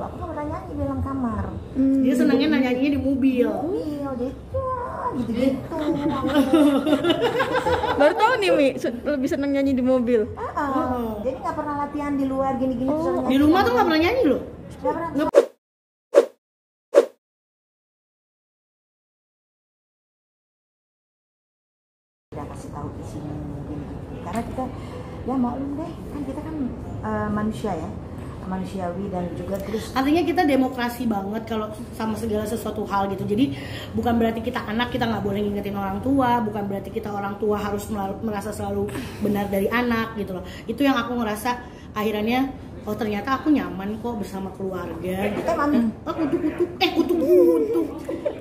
aku kalau nyanyi di dalam kamar. Dia senangnya nyanyinya di mobil. Iya, gitu. Baru tahu nih Mi, lebih senang nyanyi di mobil. Jadi nggak pernah latihan di luar gini-gini. Di rumah tuh nggak pernah nyanyi loh. Nggak kasih tahu isinya gini-gini. Karena kita ya maklum deh, kan kita kan manusia ya. Manusiawi dan juga terus artinya kita demokrasi banget kalau sama segala sesuatu hal gitu. Jadi bukan berarti kita anak kita nggak boleh ngingetin orang tua, bukan berarti kita orang tua harus merasa selalu benar dari anak gitu loh. Itu yang aku ngerasa akhirnya, oh ternyata aku nyaman kok bersama keluarga. Kutu-kutu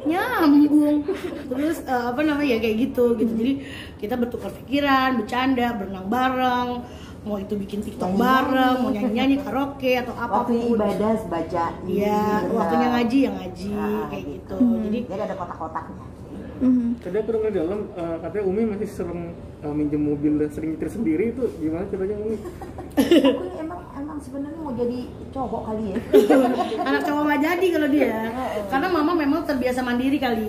nyambung terus apa namanya ya kayak gitu. Jadi kita bertukar pikiran, bercanda, berenang bareng, mau itu bikin TikTok bareng, mau nyanyi-nyanyi karaoke atau apa. Waktunya ibadah baca. Iya, waktunya ngaji yang ngaji kayak gitu. Jadi ada kotak-kotaknya. Tadi aku dengar dalam katanya Umi masih sering minjem mobil dan sering nyetir sendiri, itu gimana caranya Umi? Aku emang sebenarnya mau jadi cowok kali ya. Anak cowok nggak jadi kalau dia. Karena mama memang terbiasa mandiri kali.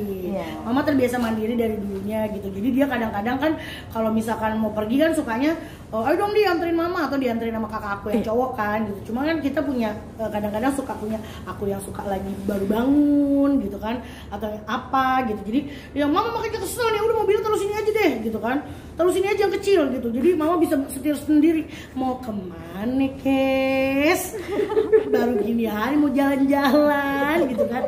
Mama terbiasa mandiri dari dulunya gitu. Jadi dia kadang-kadang kan kalau misalkan mau pergi kan sukanya, oh, ayo dong dianterin mama atau dianterin sama kakak aku yang cowok kan gitu. Cuma kan kita punya kadang-kadang suka punya aku yang suka lagi baru bangun gitu kan atau apa gitu. Jadi ya mama makanya kesel nih, udah mobilnya taruh sini aja deh gitu kan, taruh sini aja yang kecil gitu. Jadi mama bisa setir sendiri. Mau kemana Kes? Baru gini hari mau jalan-jalan gitu kan.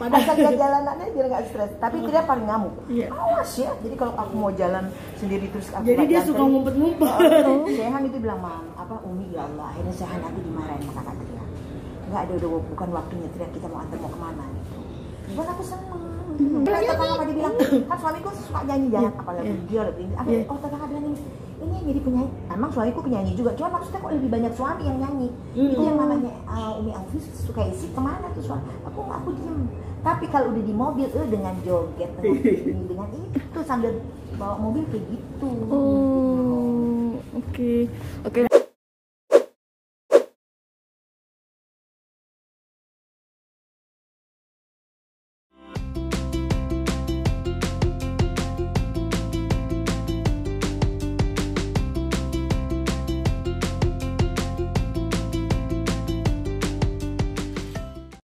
Padahal gak jalanannya biar gak stres. Tapi dia paling ngamuk. Awas ya. Jadi kalau aku mau jalan sendiri terus aku jadi dia suka ngumpet-ngumpet. Sehan itu bilang, mam, apa Umi ya Allah, akhirnya Sehan aku dimarahin sama kakak teriak. Enggak ada, udah bukan waktunya teriak, kita mau antar mau kemana gitu. Bukan aku seneng. Terus kakak dia bilang, kan suamiku suka nyanyi jalan, apalagi dia lebih ini. Oh kakak bilang ini jadi penyanyi. Emang suamiku penyanyi juga, cuma maksudnya kok lebih banyak suami yang nyanyi. Itu yang namanya Umi Elvy Sukaesih kemana tuh suami? Aku diem. Tapi kalau udah di mobil, dengan joget, dengan itu sambil bawa mobil kayak gitu. Oke.